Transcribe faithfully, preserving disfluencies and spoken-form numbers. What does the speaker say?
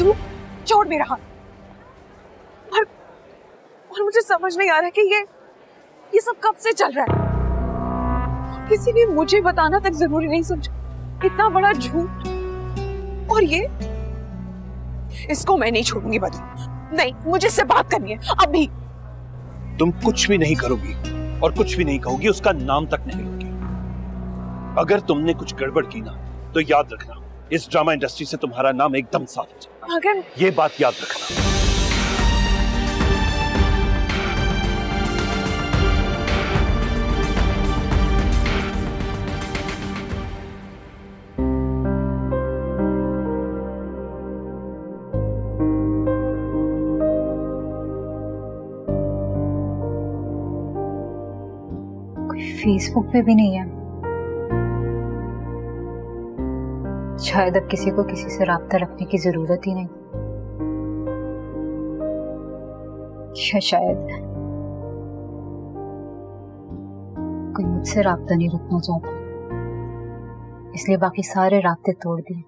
तू छोड़ मेरा हाथ। और, और मुझे समझ नहीं आ रहा कि ये ये सब कब से चल रहा है। किसी ने मुझे बताना तक जरूरी नहीं समझा। इतना बड़ा झूठ। और ये इसको मैं नहीं छोड़ूंगी बदू। नहीं, मुझे इससे बात करनी है अभी। तुम कुछ भी नहीं करोगी और कुछ भी नहीं कहोगी, उसका नाम तक नहीं लोगी। अगर तुमने कुछ गड़बड़ की ना तो याद रखना इस ड्रामा इंडस्ट्री से तुम्हारा नाम एकदम साफ हो जाएगा। अगर ये बात याद रखना। फेसबुक पे भी नहीं है। शायद अब किसी को किसी से राब्ता रखने की जरूरत ही नहीं। या शायद कोई मुझसे राब्ता नहीं रखना चाहता, इसलिए बाकी सारे राब्ते तोड़ दिए।